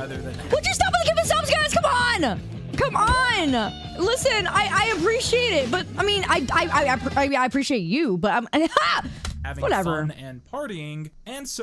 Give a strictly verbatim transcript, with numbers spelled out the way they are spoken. rather than... Would you stop with the giving subs, guys? Come on! Come on! Listen, I, I appreciate it, but I mean, I I I, I, I appreciate you, but I'm... Having Whatever. fun and partying, and so...